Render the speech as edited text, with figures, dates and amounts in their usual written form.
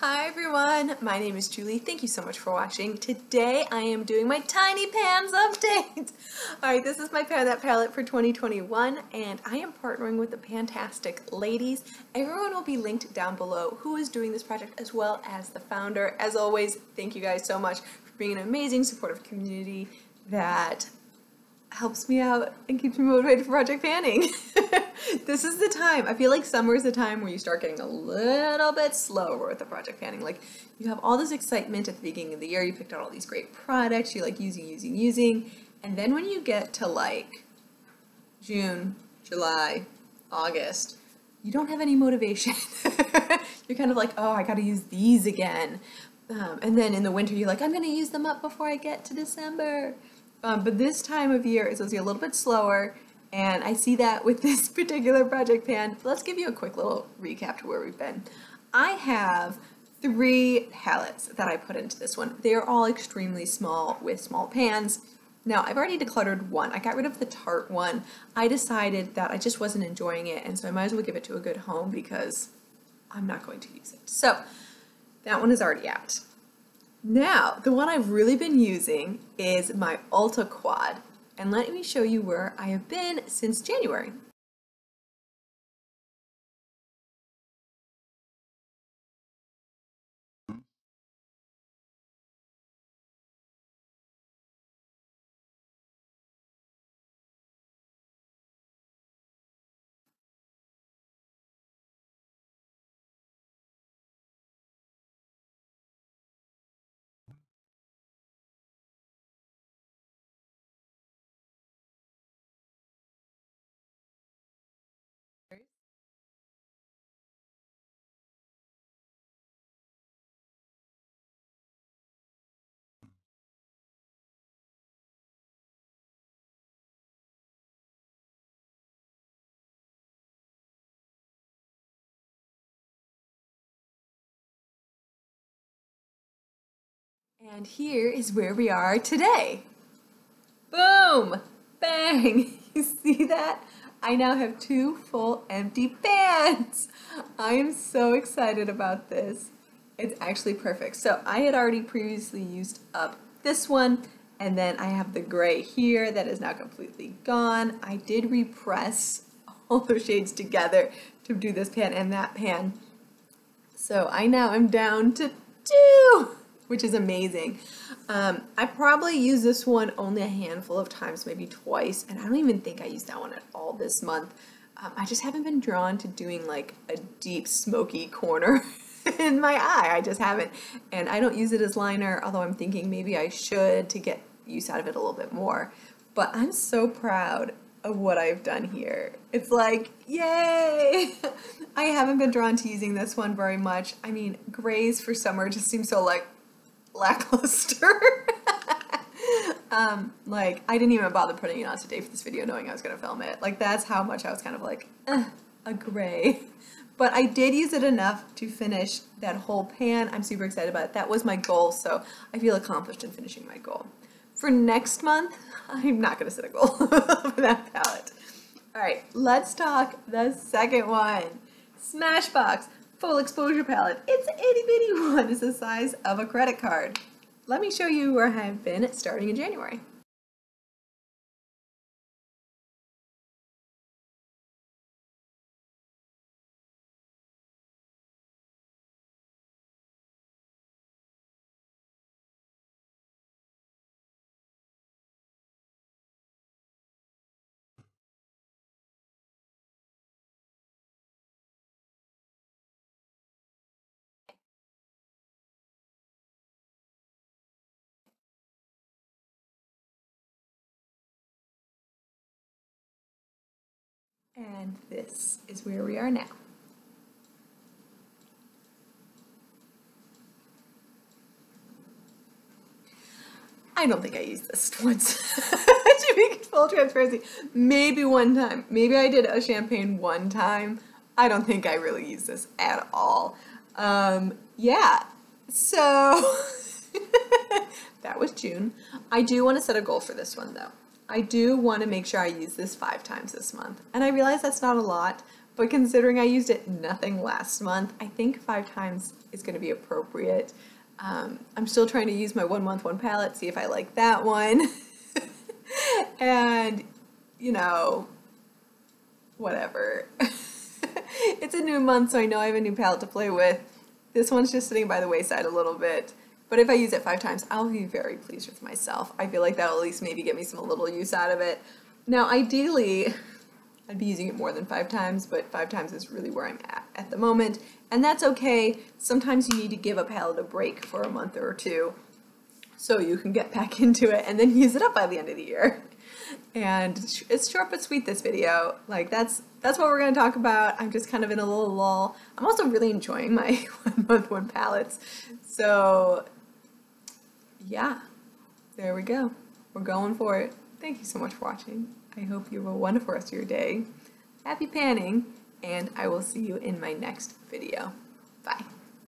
Hi everyone, my name is Julie. Thank you so much for watching. Today I am doing my Tiny Pans update. Alright, this is my Pan That Palette for 2021 and I am partnering with the Pantastic Ladies. Everyone will be linked down below who is doing this project as well as the founder. As always, thank you guys so much for being an amazing supportive community that helps me out and keeps me motivated for project panning. This is the time. I feel like summer is the time where you start getting a little bit slower with the project panning. Like, you have all this excitement at the beginning of the year, you picked out all these great products, you like using, and then when you get to like June, July, August, you don't have any motivation. You're kind of like, oh, I gotta use these again. And then in the winter, you're like, I'm gonna use them up before I get to December. But this time of year is supposed to be a little bit slower, and I see that with this particular project pan. So let's give you a quick little recap to where we've been. I have 3 palettes that I put into this one. They are all extremely small with small pans. Now, I've already decluttered one. I got rid of the Tarte one. I decided that I just wasn't enjoying it, and so I might as well give it to a good home because I'm not going to use it. So that one is already out. Now, the one I've really been using is my Ulta Quad, and let me show you where I have been since January. And here is where we are today. Boom! Bang! You see that? I now have 2 full empty pans! I am so excited about this. It's actually perfect. So I had already previously used up this one, and then I have the gray here that is now completely gone. I did repress all those shades together to do this pan and that pan. So I now am down to 2! Which is amazing. I probably use this one only a handful of times, maybe twice, and I don't even think I used that one at all this month. I just haven't been drawn to doing like a deep smoky corner in my eye. I just haven't. And I don't use it as liner, although I'm thinking maybe I should to get use out of it a little bit more. But I'm so proud of what I've done here. It's like, yay! I haven't been drawn to using this one very much. I mean, grays for summer just seem so like lackluster. Like, I didn't even bother putting it on today for this video knowing I was gonna film it. Like, that's how much I was kind of like, a gray. But I did use it enough to finish that whole pan. I'm super excited about it. That was my goal, so I feel accomplished in finishing my goal. For next month, I'm not gonna set a goal for that palette. Alright, let's talk the second one. Smashbox Full Exposure Palette. It's an itty bitty one. It's the size of a credit card. Let me show you where I've been starting in January. And this is where we are now. I don't think I used this once, to be full transparency. Maybe one time. Maybe I did a champagne one time. I don't think I really used this at all. Yeah, so that was June. I do want to set a goal for this one though. I do want to make sure I use this 5 times this month, and I realize that's not a lot, but considering I used it nothing last month, I think 5 times is going to be appropriate. I'm still trying to use my 1 month one palette, see if I like that one. And, you know, whatever. It's a new month, so I know I have a new palette to play with. This one's just sitting by the wayside a little bit. But if I use it 5 times, I'll be very pleased with myself. I feel like that'll at least maybe get me some little use out of it. Now, ideally, I'd be using it more than 5 times, but 5 times is really where I'm at the moment. And that's okay. Sometimes you need to give a palette a break for a month or two so you can get back into it and then use it up by the end of the year. And it's short but sweet, this video. Like, that's what we're going to talk about. I'm just kind of in a little lull. I'm also really enjoying my 1 month one palettes. So, yeah, there we go. We're going for it. Thank you so much for watching. I hope you have a wonderful rest of your day. Happy panning, and I will see you in my next video. Bye.